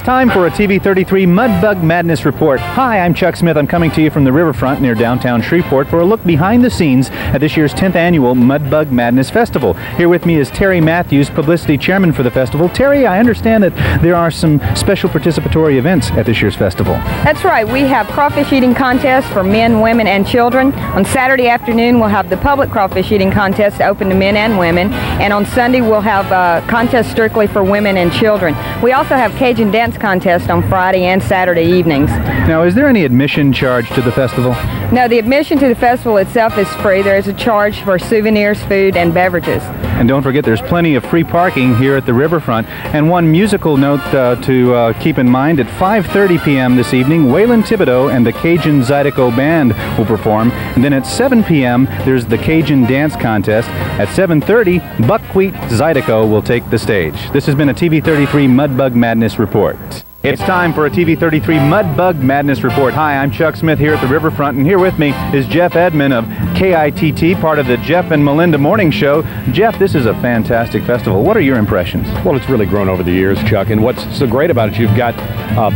It's time for a TV33 Mudbug Madness report. Hi, I'm Chuck Smith. I'm coming to you from the riverfront near downtown Shreveport for a look behind the scenes at this year's 10th annual Mudbug Madness Festival. Here with me is Terry Matthews, publicity chairman for the festival. Terry, I understand that there are some special participatory events at this year's festival. That's right. We have crawfish eating contests for men, women, and children. On Saturday afternoon, we'll have the public crawfish eating contest open to men and women. And on Sunday, we'll have a contest strictly for women and children. We also have Cajun dance contest on Friday and Saturday evenings. Now, is there any admission charge to the festival? No, the admission to the festival itself is free. There is a charge for souvenirs, food, and beverages. And don't forget, there's plenty of free parking here at the riverfront. And one musical note to keep in mind, at 5:30 p.m. this evening, Waylon Thibodeau and the Cajun Zydeco Band will perform. And then at 7 p.m., there's the Cajun Dance Contest. At 7:30, Buckwheat Zydeco will take the stage. This has been a TV33 Mudbug Madness report. It's time for a TV33 Mudbug Madness report. Hi, I'm Chuck Smith here at the riverfront, and here with me is Jeff Edmond of KITT, part of the Jeff and Melinda Morning Show. Jeff, this is a fantastic festival. What are your impressions? Well, it's really grown over the years, Chuck, and what's so great about it, you've got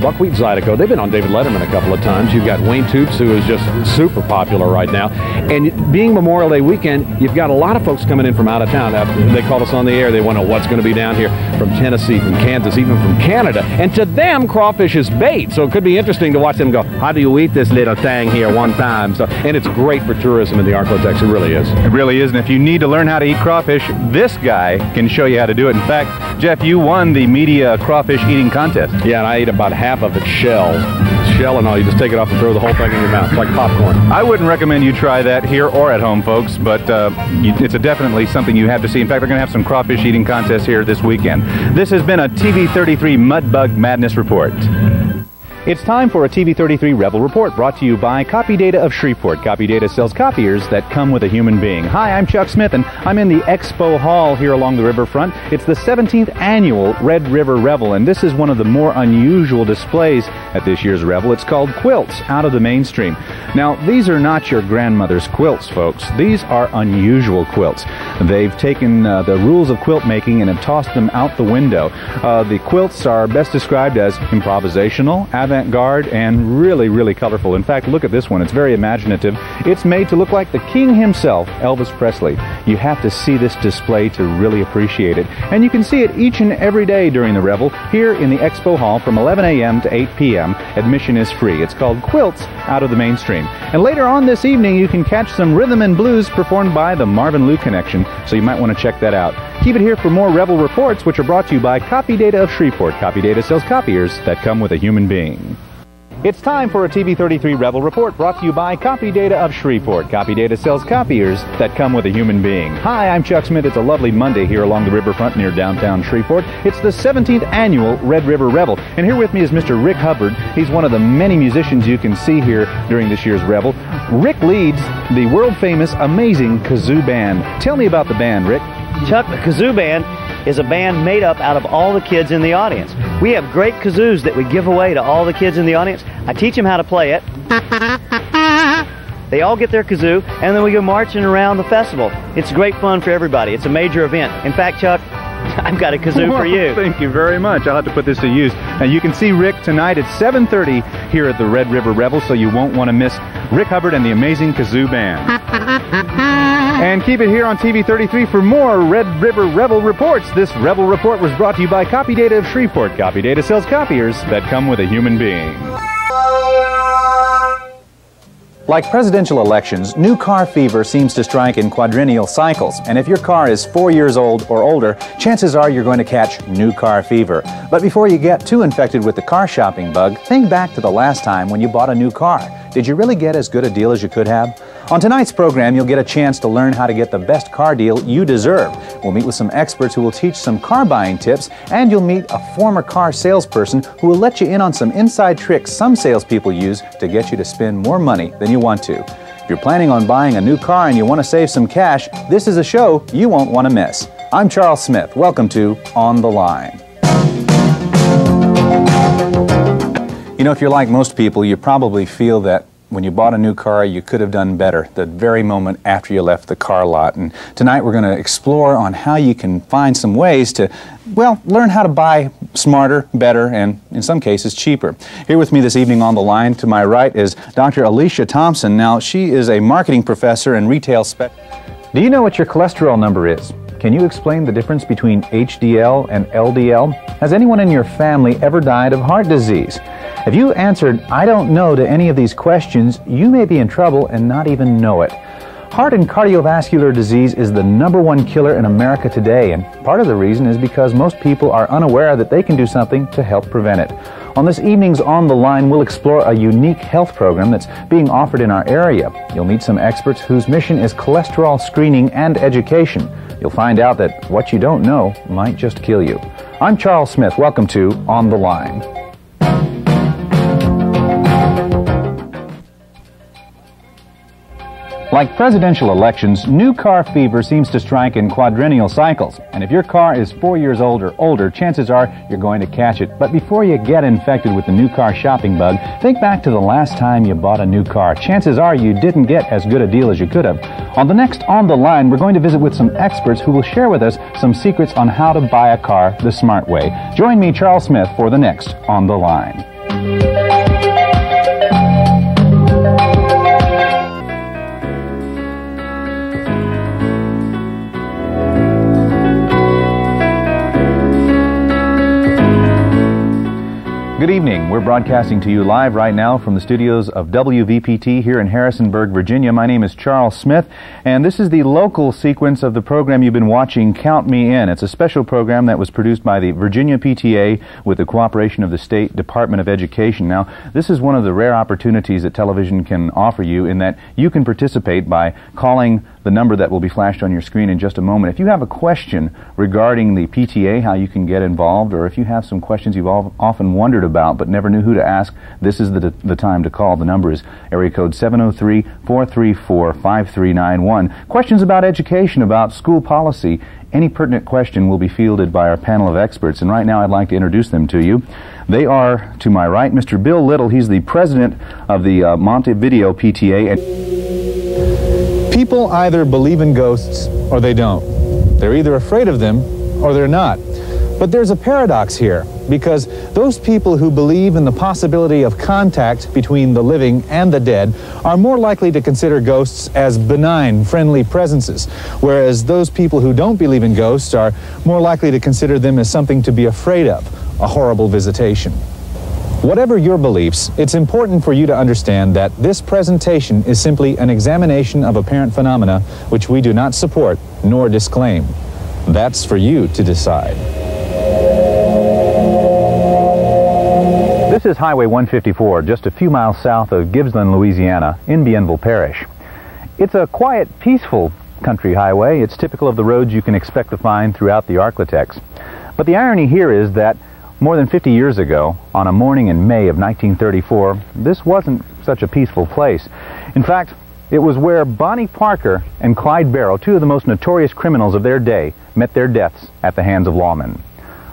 Buckwheat Zydeco. They've been on David Letterman a couple of times. You've got Wayne Toups, who is just super popular right now. And being Memorial Day weekend, you've got a lot of folks coming in from out of town. They called us on the air. They want to know what's going to be down here from Tennessee, from Kansas, even from Canada. And to them, crawfish is bait, so it could be interesting to watch them go, how do you eat this little thing here one time? So, and it's great for tourism in the Ark-LaTex. It really is. It really is, and if you need to learn how to eat crawfish, this guy can show you how to do it. In fact, Jeff, you won the media crawfish eating contest. Yeah, and I ate about half of its shell and all. You just take it off and throw the whole thing in your mouth. It's like popcorn. I wouldn't recommend you try that here or at home, folks, but it's definitely something you have to see. In fact, they're going to have some crawfish eating contests here this weekend. This has been a TV33 Mudbug Madness report. It's time for a TV33 Revel Report, brought to you by CopyData of Shreveport. CopyData sells copiers that come with a human being. Hi, I'm Chuck Smith, and I'm in the Expo Hall here along the riverfront. It's the 17th annual Red River Revel, and this is one of the more unusual displays at this year's Revel. It's called Quilts Out of the Mainstream. Now, these are not your grandmother's quilts, folks. These are unusual quilts. They've taken the rules of quilt making and have tossed them out the window. The quilts are best described as improvisational, avant-garde, and really, really colorful. In fact, look at this one. It's very imaginative. It's made to look like the king himself, Elvis Presley. You have to see this display to really appreciate it. And you can see it each and every day during the Revel here in the Expo Hall from 11 a.m. to 8 p.m. Admission is free. It's called Quilts Out of the Mainstream. And later on this evening, you can catch some rhythm and blues performed by the Marvin Lou Connection, so you might want to check that out. Keep it here for more Revel reports, which are brought to you by CopyData of Shreveport. CopyData sells copiers that come with a human being. It's time for a TV33 Revel Report, brought to you by CopyData of Shreveport. CopyData sells copiers that come with a human being. Hi, I'm Chuck Smith. It's a lovely Monday here along the riverfront near downtown Shreveport. It's the 17th annual Red River Revel. And here with me is Mr. Rick Hubbard. He's one of the many musicians you can see here during this year's Revel. Rick leads the world-famous, amazing kazoo band. Tell me about the band, Rick. Chuck, the kazoo band is a band made up out of all the kids in the audience. We have great kazoos that we give away to all the kids in the audience. I teach them how to play it. They all get their kazoo, and then we go marching around the festival. It's great fun for everybody. It's a major event. In fact, Chuck, I've got a kazoo for you. Thank you very much. I'll have to put this to use. And you can see Rick tonight at 7:30 here at the Red River Revel, so you won't want to miss Rick Hubbard and the amazing kazoo band. And keep it here on TV33 for more Red River Revel reports. This Revel report was brought to you by CopyData of Shreveport. CopyData sells copiers that come with a human being. Like presidential elections, new car fever seems to strike in quadrennial cycles, and if your car is 4 years old or older, chances are you're going to catch new car fever. But before you get too infected with the car shopping bug, think back to the last time when you bought a new car. Did you really get as good a deal as you could have? On tonight's program, you'll get a chance to learn how to get the best car deal you deserve. We'll meet with some experts who will teach some car buying tips, and you'll meet a former car salesperson who will let you in on some inside tricks some salespeople use to get you to spend more money than you want to. If you're planning on buying a new car and you want to save some cash, this is a show you won't want to miss. I'm Charles Smith. Welcome to On the Line. You know, if you're like most people, you probably feel that when you bought a new car, you could have done better, the very moment after you left the car lot. And tonight we're going to explore on how you can find some ways to, well, learn how to buy smarter, better, and in some cases cheaper. Here with me this evening on the line to my right is Dr. Alicia Thompson. Now, she is a marketing professor and retail spec. Do you know what your cholesterol number is? Can you explain the difference between HDL and LDL? Has anyone in your family ever died of heart disease? If you answered, "I don't know," to any of these questions, you may be in trouble and not even know it. Heart and cardiovascular disease is the #1 killer in America today, and part of the reason is because most people are unaware that they can do something to help prevent it. On this evening's On the Line, we'll explore a unique health program that's being offered in our area. You'll meet some experts whose mission is cholesterol screening and education. You'll find out that what you don't know might just kill you. I'm Charles Smith. Welcome to On the Line. Like presidential elections, new car fever seems to strike in quadrennial cycles. And if your car is 4 years old or older, chances are you're going to catch it. But before you get infected with the new car shopping bug, think back to the last time you bought a new car. Chances are you didn't get as good a deal as you could have. On the next On the Line, we're going to visit with some experts who will share with us some secrets on how to buy a car the smart way. Join me, Charles Smith, for the next On the Line. Good evening. We're broadcasting to you live right now from the studios of WVPT here in Harrisonburg, Virginia. My name is Charles Smith, and this is the local sequence of the program you've been watching, Count Me In. It's a special program that was produced by the Virginia PTA with the cooperation of the State Department of Education. Now, this is one of the rare opportunities that television can offer you in that you can participate by calling the number that will be flashed on your screen in just a moment. If you have a question regarding the PTA, how you can get involved, or if you have some questions you've often wondered about but never knew who to ask, this is the time to call. The number is area code 703-434-5391. Questions about education, about school policy, any pertinent question will be fielded by our panel of experts, and right now I'd like to introduce them to you. They are, to my right, Mr. Bill Little. He's the president of the Montevideo PTA. People either believe in ghosts or they don't. They're either afraid of them or they're not. But there's a paradox here, because those people who believe in the possibility of contact between the living and the dead are more likely to consider ghosts as benign, friendly presences, whereas those people who don't believe in ghosts are more likely to consider them as something to be afraid of, a horrible visitation. Whatever your beliefs, it's important for you to understand that this presentation is simply an examination of apparent phenomena which we do not support nor disclaim. That's for you to decide. This is Highway 154, just a few miles south of Gibsland, Louisiana, in Bienville Parish. It's a quiet, peaceful country highway. It's typical of the roads you can expect to find throughout the Ark-LaTex. But the irony here is that more than 50 years ago, on a morning in May of 1934, this wasn't such a peaceful place. In fact, it was where Bonnie Parker and Clyde Barrow, two of the most notorious criminals of their day, met their deaths at the hands of lawmen.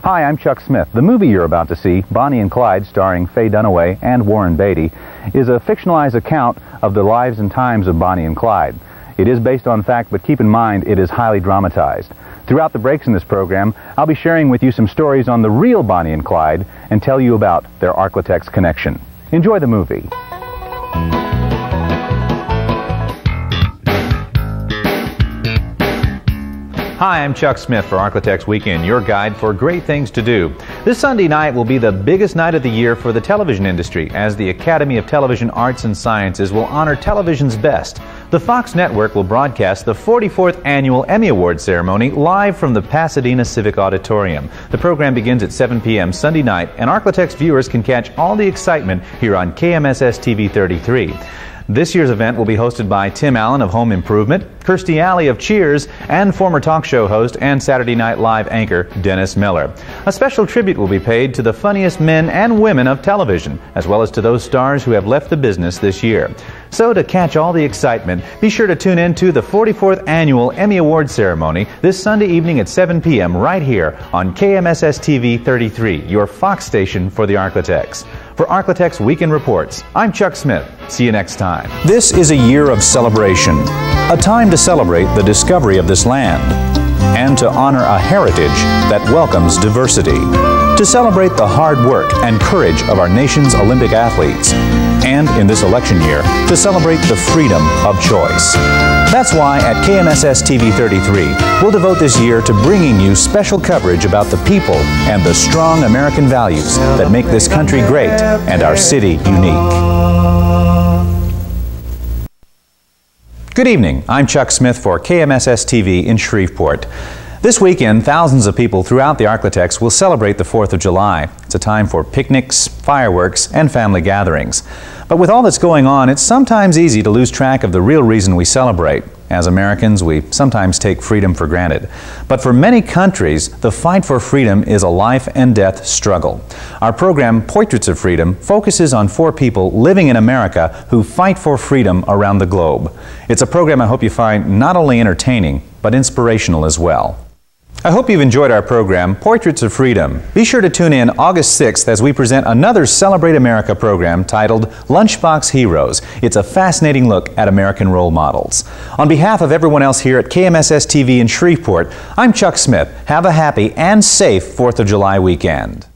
Hi, I'm Chuck Smith. The movie you're about to see, Bonnie and Clyde, starring Faye Dunaway and Warren Beatty, is a fictionalized account of the lives and times of Bonnie and Clyde. It is based on fact, but keep in mind it is highly dramatized. Throughout the breaks in this program, I'll be sharing with you some stories on the real Bonnie and Clyde and tell you about their Ark-LaTex connection. Enjoy the movie. Hi, I'm Chuck Smith for Ark-LaTex Weekend, your guide for great things to do. This Sunday night will be the biggest night of the year for the television industry, as the Academy of Television Arts and Sciences will honor television's best. The Fox Network will broadcast the 44th Annual Emmy Award Ceremony live from the Pasadena Civic Auditorium. The program begins at 7 p.m. Sunday night, and Ark-LaTex viewers can catch all the excitement here on KMSS TV33. This year's event will be hosted by Tim Allen of Home Improvement, Kirstie Alley of Cheers, and former talk show host and Saturday Night Live anchor Dennis Miller. A special tribute will be paid to the funniest men and women of television, as well as to those stars who have left the business this year. So to catch all the excitement, be sure to tune in to the 44th Annual Emmy Award Ceremony this Sunday evening at 7 p.m. right here on KMSS TV 33, your Fox station for the Ark-LaTex. for Ark-LaTex Weekend Reports. I'm Chuck Smith. See you next time. This is a year of celebration, a time to celebrate the discovery of this land and to honor a heritage that welcomes diversity, to celebrate the hard work and courage of our nation's Olympic athletes, and in this election year, to celebrate the freedom of choice. That's why at KMSS TV33, we'll devote this year to bringing you special coverage about the people and the strong American values that make this country great and our city unique. Good evening. I'm Chuck Smith for KMSS TV in Shreveport. This weekend, thousands of people throughout the Ark-LaTex will celebrate the 4th of July. It's a time for picnics, fireworks, and family gatherings. But with all that's going on, it's sometimes easy to lose track of the real reason we celebrate. As Americans, we sometimes take freedom for granted. But for many countries, the fight for freedom is a life and death struggle. Our program, Portraits of Freedom, focuses on four people living in America who fight for freedom around the globe. It's a program I hope you find not only entertaining, but inspirational as well. I hope you've enjoyed our program, Portraits of Freedom. Be sure to tune in August 6th as we present another Celebrate America program titled Lunchbox Heroes. It's a fascinating look at American role models. On behalf of everyone else here at KMSS TV in Shreveport, I'm Chuck Smith. Have a happy and safe 4th of July weekend.